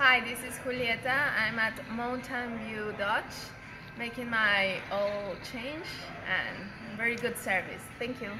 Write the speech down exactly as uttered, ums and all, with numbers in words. Hi, this is Julieta. I'm at Mountain View Dodge making my oil change and very good service. Thank you.